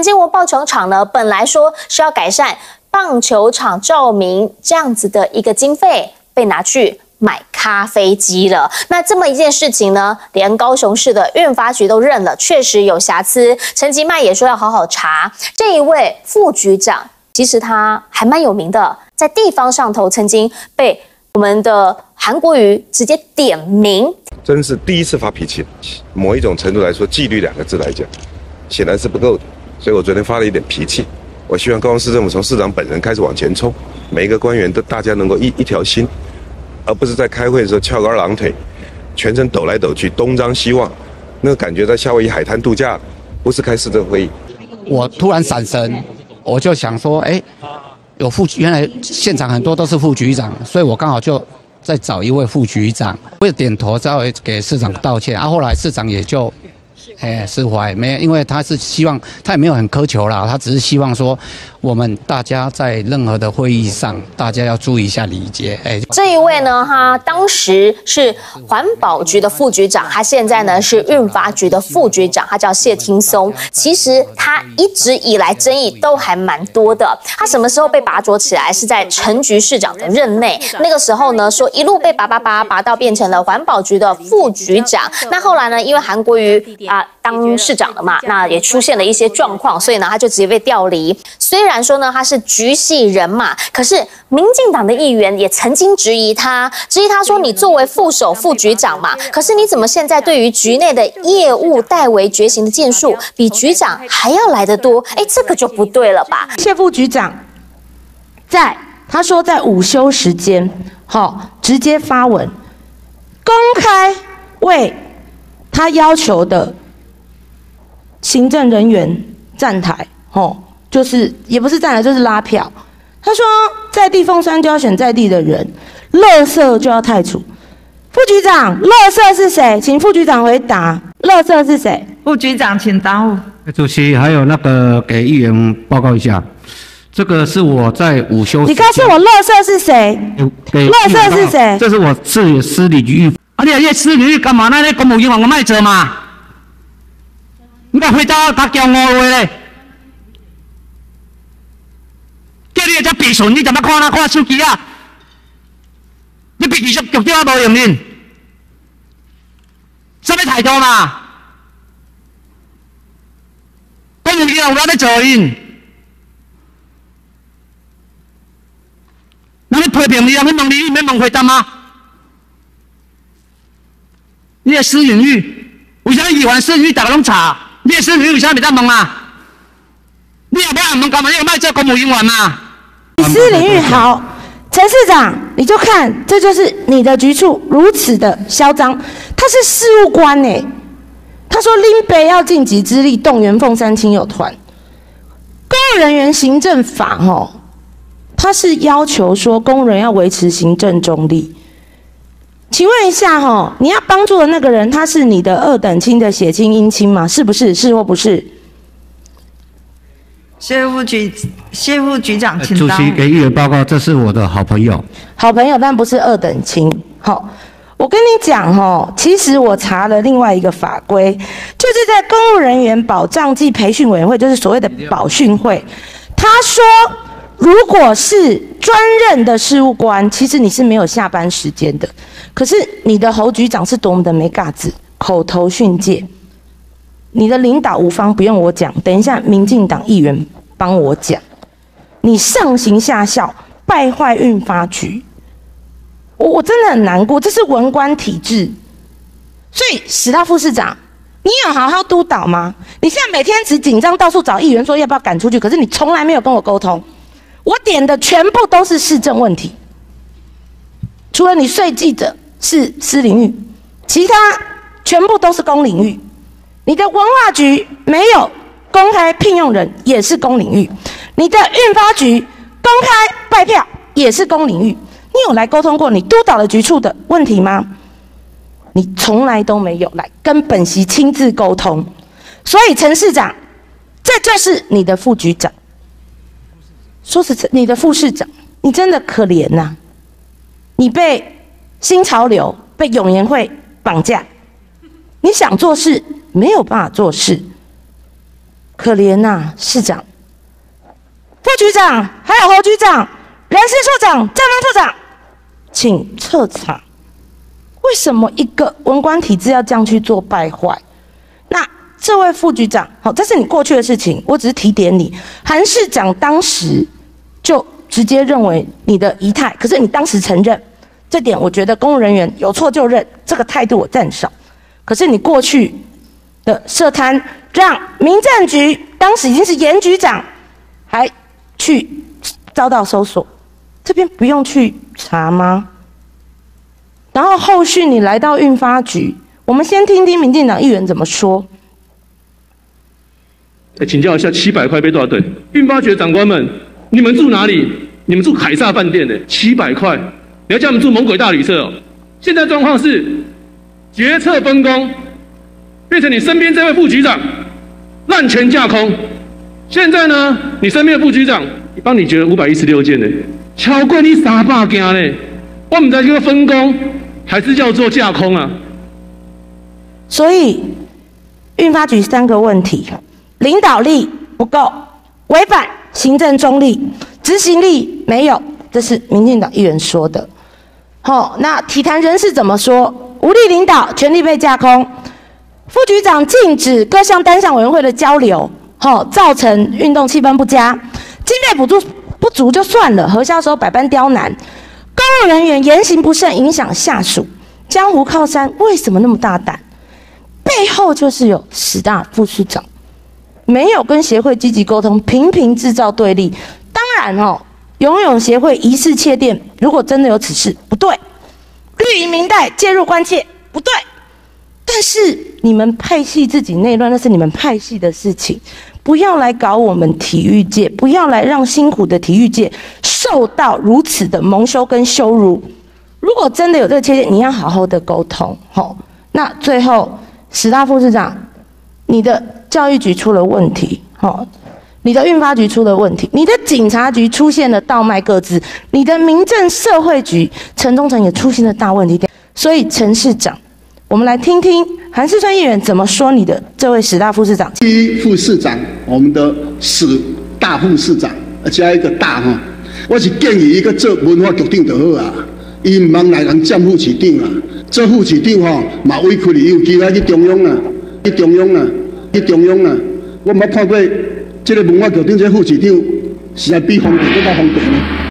澄清湖棒球场呢，本来说是要改善棒球场照明这样子的一个经费，被拿去买咖啡机了。那这么一件事情呢，连高雄市的运发局都认了，确实有瑕疵。陈吉迈也说要好好查。这一位副局长，其实他还蛮有名的，在地方上头曾经被我们的韩国瑜直接点名，真是第一次发脾气。某一种程度来说，纪律两个字来讲，显然是不够的。所以我昨天发了一点脾气。我希望高雄市政府从市长本人开始往前冲，每一个官员都大家能够一条心。 而不是在开会的时候翘个二郎腿，全身抖来抖去，东张西望，那个感觉在夏威夷海滩度假，不是开市政会议。我突然闪神，我就想说，哎，有副，原来现场很多都是副局长，所以我刚好就再找一位副局长，我也点头稍微给市长道歉啊。后来市长也就，释怀，没有，因为他是希望，他也没有很苛求啦，他只是希望说，我们大家在任何的会议上，大家要注意一下礼节。这一位呢，他当时是环保局的副局长，他现在呢是运发局的副局长，他叫谢廷松。其实他一直以来争议都还蛮多的。他什么时候被拔擢起来？是在陈菊市长的任内，那个时候呢，说一路被拔到变成了环保局的副局长。那后来呢，因为韩国瑜当市长了嘛，那也出现了一些状况，所以呢，他就直接被调离。虽然说呢，他是局系人马，可是民进党的议员也曾经质疑他说：“你作为副局长嘛，可是你怎么现在对于局内的业务代为觉醒的件数，比局长还要来得多？哎，这个就不对了吧？”谢副局长他说在午休时间，直接发文公开为他要求的行政人员站台，就是也不是站台，就是拉票。他说，在地凤山就要选在地的人，垃圾就要汰除。副局长，垃圾是谁？请副局长回答，垃圾是谁？副局长，请答复。主席，还有那个给议员报告一下，这个是我在午休。你告诉我，垃圾是谁？垃圾是谁？这是我私领域。啊，你这私领域干嘛？那些公务员我卖折嘛？ 你把回答他叫我回来，叫你在避顺，你怎么看那看手机啊？你避其实局长无用呢，什么态度嘛？公务员有哪在做因？那你批评你，你问你，你免问回答吗？你的私隐欲，为啥议员私隐欲大家拢查？ 你的私领域为啥没在问啊？你也不要问干嘛？你有卖做公务员嘛？你私领域好，陈市长，你就看，这就是你的局处如此的嚣张。他是事务官哎，他说林北要尽己之力动员凤山亲友团。公务人员行政法他是要求说公务人要维持行政中立。 请问一下你要帮助的那个人，他是你的二等亲的血亲姻亲吗？是不是？是或不是？谢副局长，请答。主席给议员报告，这是我的好朋友。好朋友，但不是二等亲。我跟你讲其实我查了另外一个法规，就是在公务人员保障暨培训委员会，就是所谓的保训会，他说。 如果是专任的事务官，其实你是没有下班时间的。可是你的侯局长是多么的没架子，口头训诫，你的领导无方，不用我讲。等一下，民进党议员帮我讲，你上行下效，败坏运发局，我真的很难过。这是文官体制，所以史大副市长。 你有好好督导吗？你现在每天只紧张到处找议员说要不要赶出去，可是你从来没有跟我沟通。我点的全部都是市政问题，除了你税计的是私领域，其他全部都是公领域。你的文化局没有公开聘用人，也是公领域；你的运发局公开拜票，也是公领域。你有来沟通过你督导的局处的问题吗？ 你从来都没有来跟本席亲自沟通，所以陈市长，这就是你的副局长，说是你的副市长，你真的可怜呐！你被新潮流、被永延会绑架，你想做事没有办法做事，可怜呐，市长、副局长，还有侯局长、梁市处长、站方处长，请彻查，为什么一个文官体制要这样去做败坏？那这位副局长，好，这是你过去的事情，我只是提点你。韩市长当时就直接认为你的仪态，可是你当时承认，这点我觉得公务人员有错就认，这个态度我赞赏。可是你过去的设摊。 让民政局当时已经是严局长，还去遭到搜索，这边不用去查吗？然后后续你来到运发局，我们先听听民进党议员怎么说。请教一下，700块被多少对？运发局的长官们，你们住哪里？你们住凯撒饭店的、欸，700块，你要叫我们住猛鬼大旅社哦、喔。现在状况是决策分工。 变成你身边这位副局长滥权架空，现在呢，你身边的副局长帮你觉得516件呢，超过你300件呢，我们在这个分工还是叫做架空啊。所以，运发局3个问题：领导力不够，违反行政中立，执行力没有，这是民进党议员说的。好、哦，那体坛人士怎么说？无力领导，权力被架空。 副局长禁止各项单项委员会的交流，造成运动气氛不佳。经费补助不足就算了，核销时候百般刁难，公务人员言行不慎，影响下属。江湖靠山为什么那么大胆？背后就是有史大副市长没有跟协会积极沟通，频频制造对立。当然哦，游泳协会疑似窃电，如果真的有此事，不对；绿营民代介入关切，不对。 但是你们派系自己内乱，那是你们派系的事情，不要来搞我们体育界，不要来让辛苦的体育界受到如此的蒙羞跟羞辱。如果真的有这个缺陷，你要好好的沟通。吼，那最后史大副市长，你的教育局出了问题，吼，你的运发局出了问题，你的警察局出现了倒卖各自，你的民政社会局城中城也出现了大问题。所以陈市长。 我们来听听韩世川议员怎么说你的这位史大副市长。第一副市长，我们的史大副市长，加一个大哈。我是建议一个做文化局长就好啊，伊毋茫来人占副市长啊，做副市长吼嘛委屈哩，有机会去中央啊，去中央啊，去中央啊。我毋捌看过这个文化局长这副市长，实在比方便搁较方便。